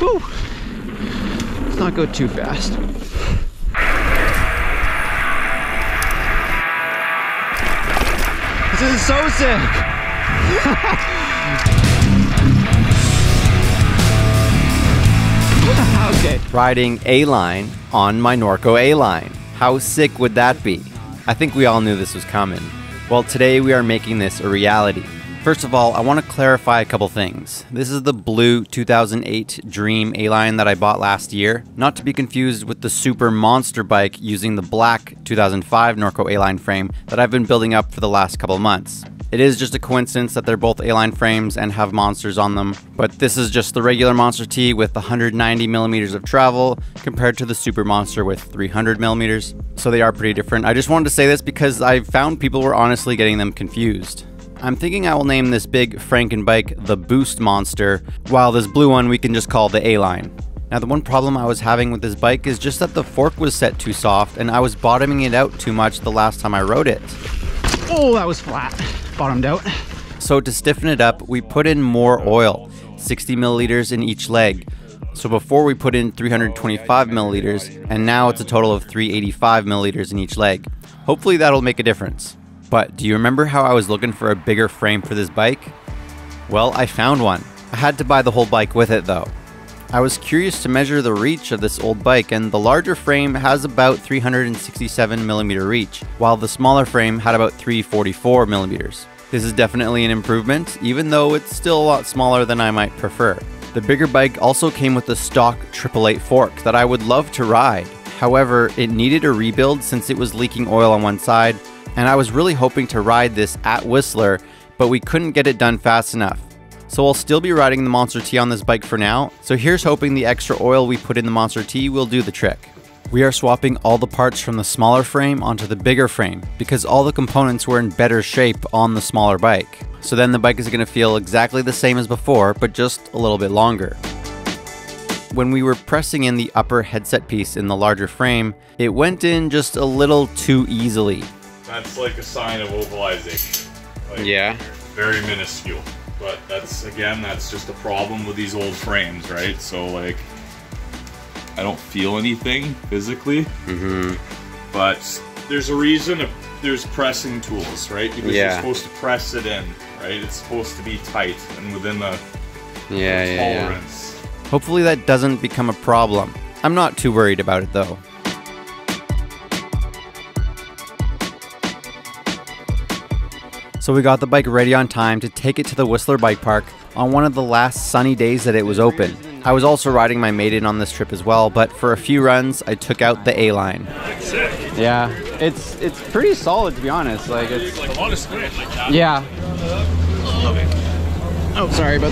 Woo! Let's not go too fast. This is so sick! Okay. Riding A-Line on my Norco A-Line. How sick would that be? I think we all knew this was coming. Well, today we are making this a reality. First of all, I want to clarify a couple things. This is the blue 2008 Dream A-Line that I bought last year, not to be confused with the Super Monster bike using the black 2005 Norco A-Line frame that I've been building up for the last couple months. It is just a coincidence that they're both A-Line frames and have monsters on them, but this is just the regular Monster T with 190mm of travel compared to the Super Monster with 300mm, so they are pretty different. I just wanted to say this because I found people were honestly getting them confused. I'm thinking I will name this big Frankenbike the Boost Monster, while this blue one we can just call the A-Line. Now the one problem I was having with this bike is just that the fork was set too soft and I was bottoming it out too much the last time I rode it. Oh, that was flat. Bottomed out. So to stiffen it up, we put in more oil, 60ml in each leg. So before we put in 325ml, and now it's a total of 385ml in each leg. Hopefully that'll make a difference. But do you remember how I was looking for a bigger frame for this bike? Well, I found one. I had to buy the whole bike with it though. I was curious to measure the reach of this old bike, and the larger frame has about 367mm reach, while the smaller frame had about 344mm. This is definitely an improvement, even though it's still a lot smaller than I might prefer. The bigger bike also came with the stock Triple Eight fork that I would love to ride. However, it needed a rebuild since it was leaking oil on one side, and I was really hoping to ride this at Whistler, but we couldn't get it done fast enough. So I'll still be riding the Monster T on this bike for now, so here's hoping the extra oil we put in the Monster T will do the trick. We are swapping all the parts from the smaller frame onto the bigger frame, because all the components were in better shape on the smaller bike. So then the bike is going to feel exactly the same as before, but just a little bit longer. When we were pressing in the upper headset piece in the larger frame, it went in just a little too easily. That's like a sign of ovalization. Like, yeah. Very minuscule. But that's, again, that's just a problem with these old frames, right? So, like, I don't feel anything physically. Mm-hmm. But there's a reason there's pressing tools, right? Because you're supposed to press it in, right? It's supposed to be tight and within the tolerance. Yeah. Hopefully that doesn't become a problem. I'm not too worried about it, though. So we got the bike ready on time to take it to the Whistler Bike Park on one of the last sunny days that it was open. I was also riding my maiden on this trip as well, but for a few runs, I took out the A-Line. Yeah, it's pretty solid, to be honest. Like, it's a lot of squid like that. Yeah. Oh, sorry, but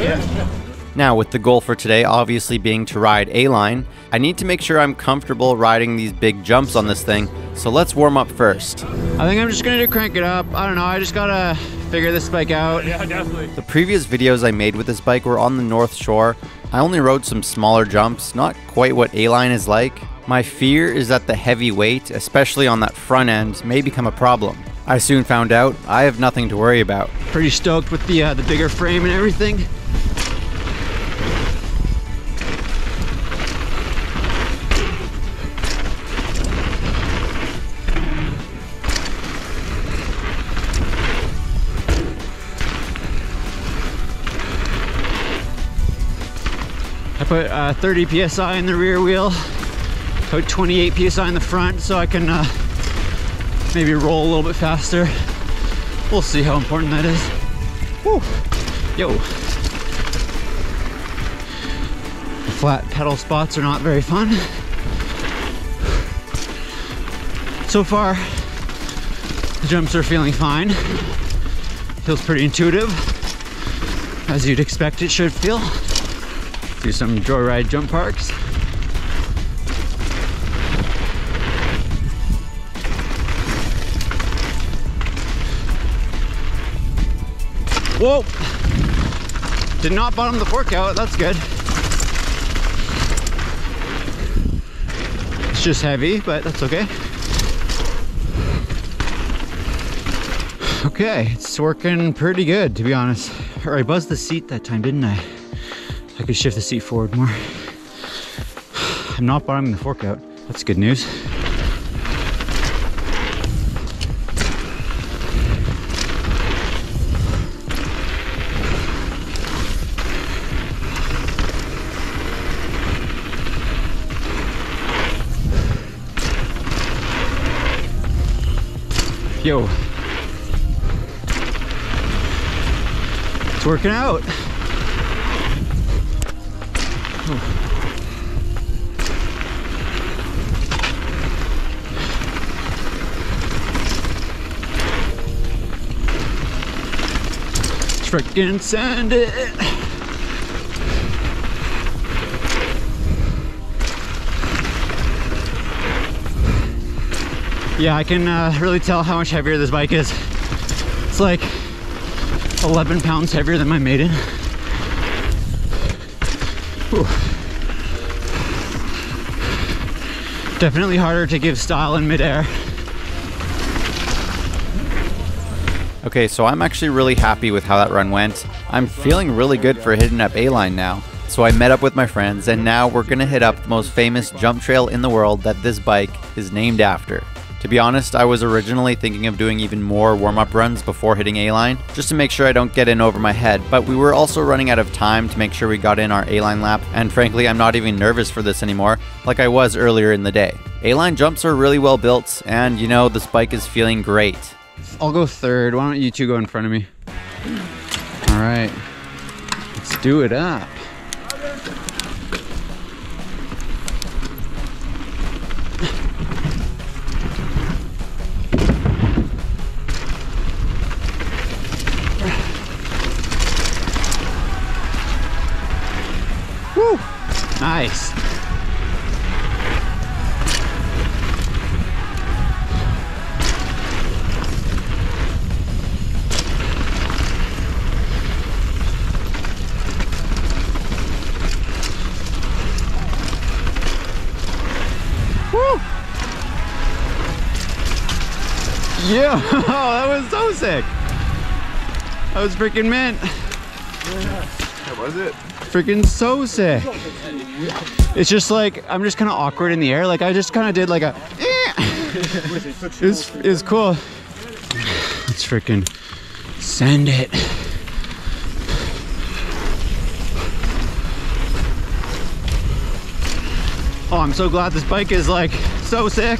yeah. Now, with the goal for today obviously being to ride A-Line, I need to make sure I'm comfortable riding these big jumps on this thing, so let's warm up first. I think I'm just gonna crank it up. I don't know, I just gotta figure this bike out. Yeah, definitely. The previous videos I made with this bike were on the North Shore. I only rode some smaller jumps, not quite what A-Line is like. My fear is that the heavy weight, especially on that front end, may become a problem. I soon found out I have nothing to worry about. Pretty stoked with the bigger frame and everything. I put 30 psi in the rear wheel, put 28 psi in the front, so I can maybe roll a little bit faster. We'll see how important that is. Woo! Yo! The flat pedal spots are not very fun. So far, the jumps are feeling fine. Feels pretty intuitive, as you'd expect it should feel. Do some joyride jump parks. Whoa! Did not bottom the fork out, that's good. It's just heavy, but that's okay. Okay, it's working pretty good, to be honest. Or I buzzed the seat that time, didn't I? I I could shift the seat forward more. I'm not bottoming the fork out. That's good news. Yo. It's working out. Let's freaking send it. Yeah, I can really tell how much heavier this bike is. It's like 11 pounds heavier than my maiden. Whew. Definitely harder to give style in midair. Okay, so I'm actually really happy with how that run went. I'm feeling really good for hitting up A-Line now. So I met up with my friends, and now we're gonna hit up the most famous jump trail in the world that this bike is named after. To be honest, I was originally thinking of doing even more warm-up runs before hitting A-Line, just to make sure I don't get in over my head, but we were also running out of time to make sure we got in our A-Line lap, and frankly, I'm not even nervous for this anymore, like I was earlier in the day. A-Line jumps are really well built, and you know, this bike is feeling great. I'll go third, why don't you two go in front of me? Alright, let's do it up. Nice. Woo! Yeah, that was so sick. That was freaking mint. That was it. Freaking so sick. It's just like, I'm just kind of awkward in the air. Like I just kind of did like a, eh. It's cool. Let's freaking send it. Oh, I'm so glad this bike is like so sick.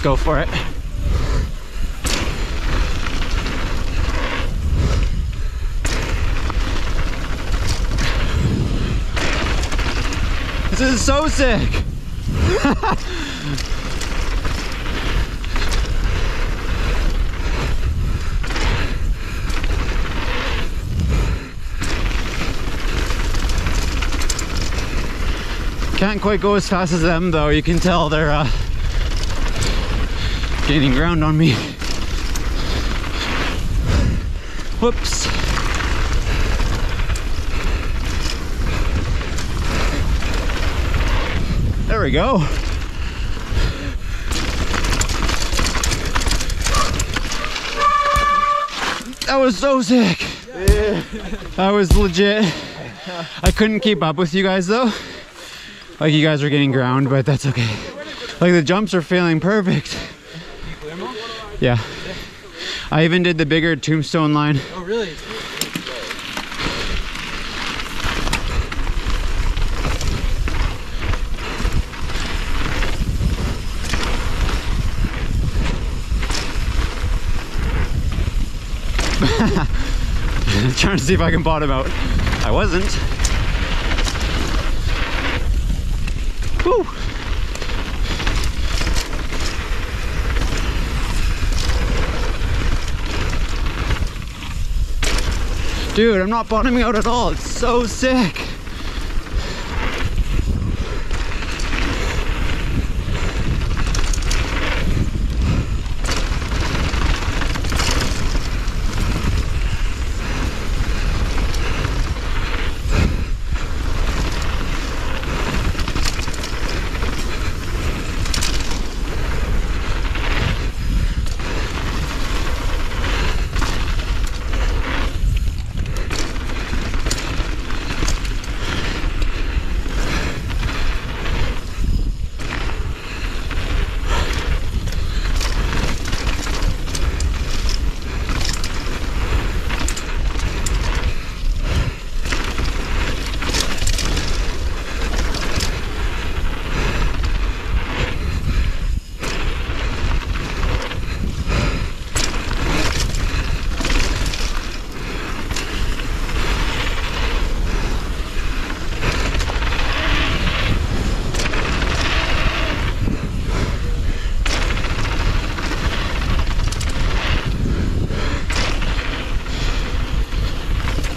Let's go for it. This is so sick. Can't quite go as fast as them though. You can tell they're gaining ground on me. Whoops. There we go. That was so sick. Yeah. That was legit. I couldn't keep up with you guys though. Like you guys are getting ground, but that's okay. Like the jumps are feeling perfect. Yeah, I even did the bigger tombstone line. Oh really? I'm trying to see if I can bottom out. I wasn't. Woo! Dude, I'm not bottoming out at all. It's so sick.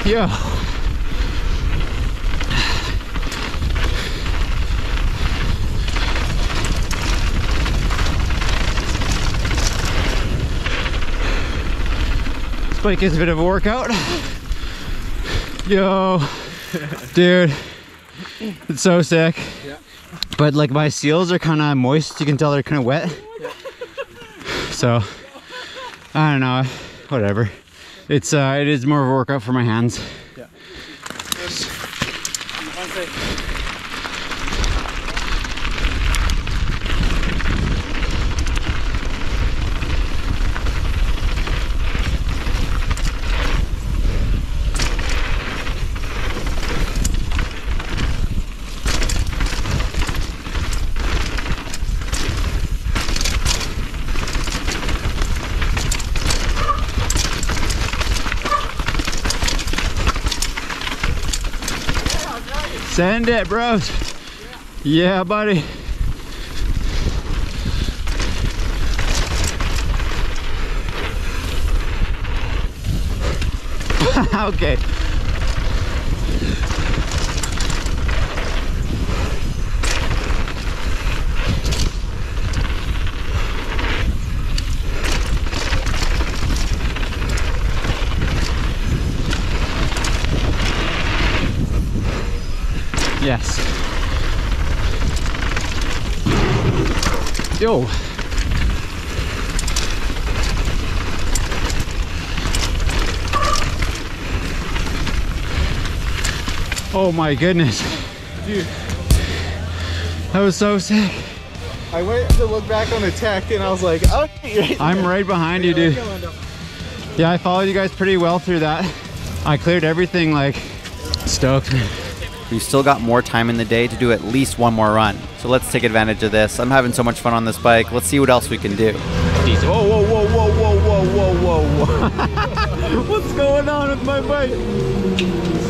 Yo. This bike is a bit of a workout. Yo, dude, it's so sick. Yeah. But like my seals are kind of moist. You can tell they're kind of wet. Yeah. So, I don't know, whatever. It's it is more of a workout for my hands. Yeah. Send it, bros. Yeah, buddy. Okay. Yes. Yo. Oh my goodness. Dude. That was so sick. I went to look back on the tech and I was like, oh, I'm right behind you, dude. Yeah, I followed you guys pretty well through that. I cleared everything, like, stoked. We've still got more time in the day to do at least one more run. So let's take advantage of this. I'm having so much fun on this bike. Let's see what else we can do. Whoa, whoa, whoa, whoa, whoa, whoa, whoa, whoa. What's going on with my bike?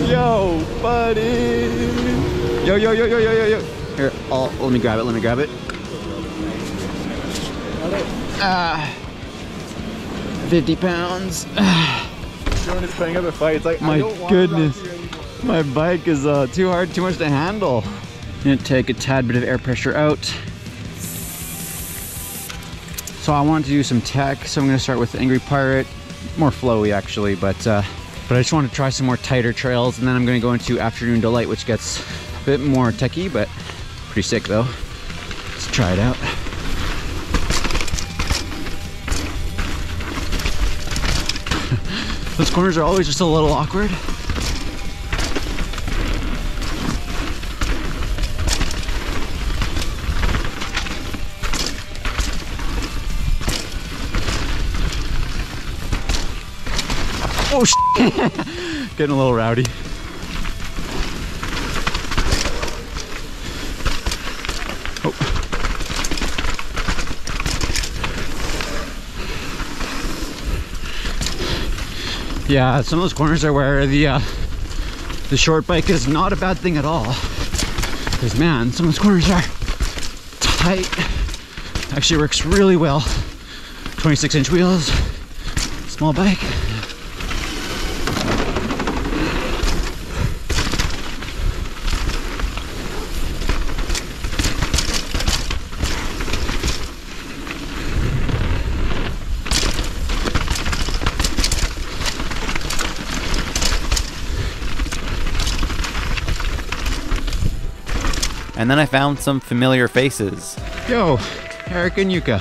Yo, buddy. Yo, yo, yo, yo, yo, yo, yo. Here, let me grab it, let me grab it. Ah, 50 pounds. Jordan is putting up a fight. It's like, my goodness. My bike is too hard, too much to handle. I'm gonna take a tad bit of air pressure out. So I wanted to do some tech, so I'm gonna start with Angry Pirate. More flowy actually, but I just want to try some more tighter trails, and then I'm gonna go into Afternoon Delight, which gets a bit more techy, but pretty sick though. Let's try it out. Those corners are always just a little awkward. Oh, shit. Getting a little rowdy. Oh. Yeah, some of those corners are where the short bike is not a bad thing at all. Because, man, some of those corners are tight. Actually works really well. 26-inch wheels, small bike. And then I found some familiar faces. Yo, Eric and Yuka.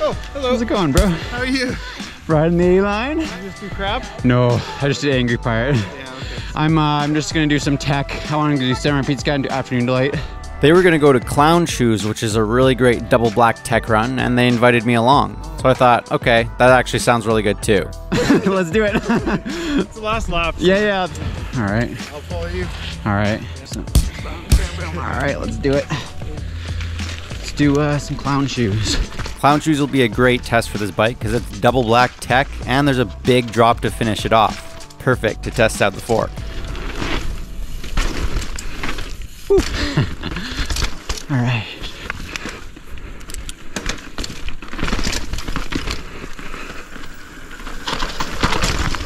Oh, hello. How's it going, bro? How are you? Riding the A-Line? Did you just do crap? No, I just did Angry Pirate. Yeah, okay. I'm just gonna do some tech. I wanted to do Samurai Pizza and do Afternoon Delight. They were gonna go to Clown Shoes, which is a really great double black tech run, and they invited me along. So I thought, okay, that actually sounds really good too. Let's do it. It's the last lap. Yeah, yeah. All right. I'll follow you. All right. All right, let's do it. Let's do some Clown Shoes. Clown Shoes will be a great test for this bike because it's double black tech and there's a big drop to finish it off. Perfect to test out the fork. All right.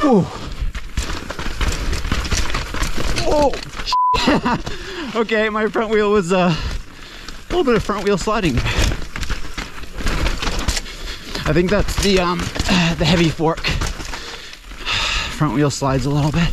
Oh. Okay, my front wheel was a little bit of front wheel sliding. I think that's the heavy fork. Front wheel slides a little bit.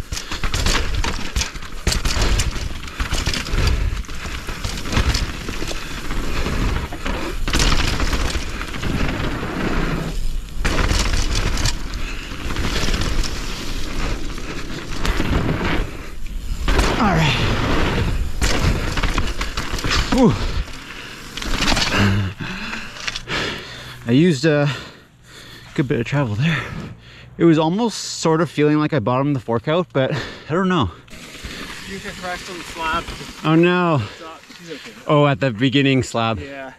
All right. Whew. I used a good bit of travel there. It was almost sort of feeling like I bottomed the fork out, but I don't know. You can crack some slab. Oh no. Oh, at the beginning slab. Yeah.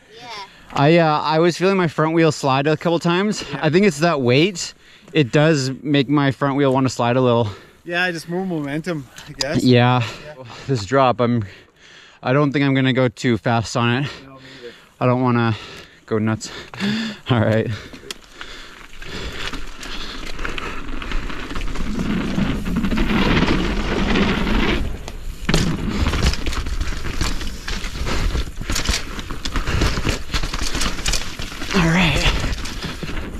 I was feeling my front wheel slide a couple times. Yeah. I think it's that weight. It does make my front wheel want to slide a little. Yeah, just more momentum, I guess. Yeah. This drop, I don't think I'm gonna go too fast on it. No, me either. I don't wanna go nuts. All right. All right.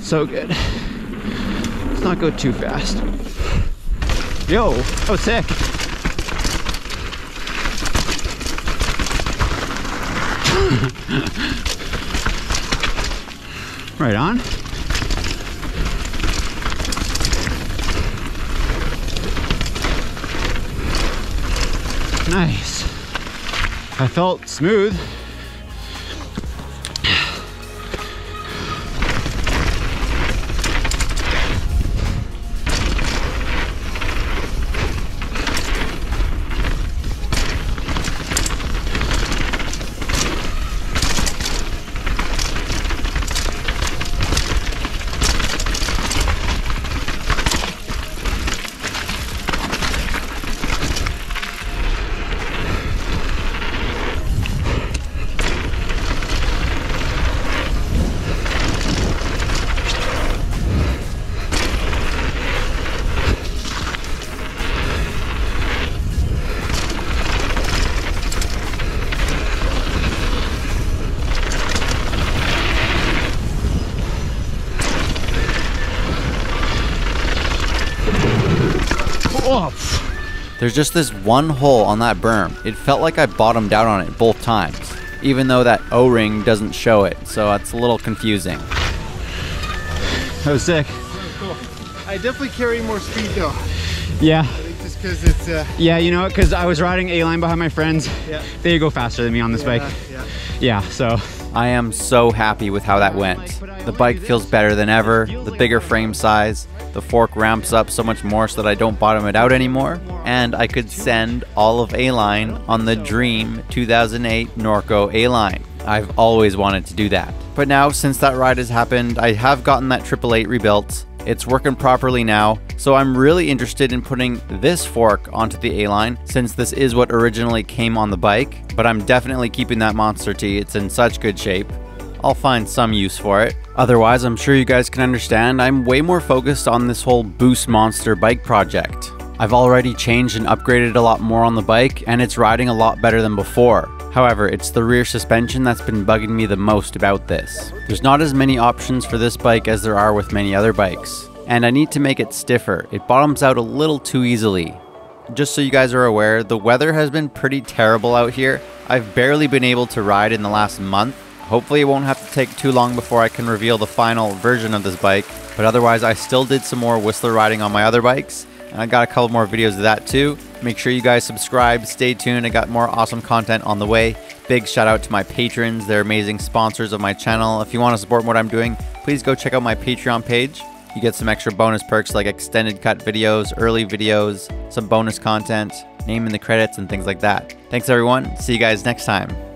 So good. Let's not go too fast. Yo, that was sick. Right on. Nice. I felt smooth. There's just this one hole on that berm. It felt like I bottomed out on it both times, even though that O-ring doesn't show it, so it's a little confusing. That was sick. Cool. I definitely carry more speed though. Yeah. I think just because it's... Yeah, you know what? Because I was riding A-Line behind my friends. Yeah. They go faster than me on this bike. Yeah, so... I am so happy with how that went. The bike feels better than ever, the bigger frame size, the fork ramps up so much more so that I don't bottom it out anymore, and I could send all of A-Line on the dream 2008 Norco A-Line. I've always wanted to do that. But now, since that ride has happened, I have gotten that Triple Eight rebuilt. It's working properly now, so I'm really interested in putting this fork onto the A-Line since this is what originally came on the bike, but I'm definitely keeping that Monster T. It's in such good shape. I'll find some use for it. Otherwise, I'm sure you guys can understand, I'm way more focused on this whole Boost Monster bike project. I've already changed and upgraded a lot more on the bike, and it's riding a lot better than before. However, it's the rear suspension that's been bugging me the most about this. There's not as many options for this bike as there are with many other bikes, and I need to make it stiffer. It bottoms out a little too easily. just so you guys are aware, the weather has been pretty terrible out here. I've barely been able to ride in the last month. Hopefully it won't have to take too long before I can reveal the final version of this bike, but otherwise I still did some more Whistler riding on my other bikes, and I got a couple more videos of that too. Make sure you guys subscribe, stay tuned, I got more awesome content on the way. Big shout out to my patrons, they're amazing sponsors of my channel. If you want to support what I'm doing, please go check out my Patreon page. You get some extra bonus perks like extended cut videos, early videos, some bonus content, name in the credits and things like that. Thanks everyone, see you guys next time.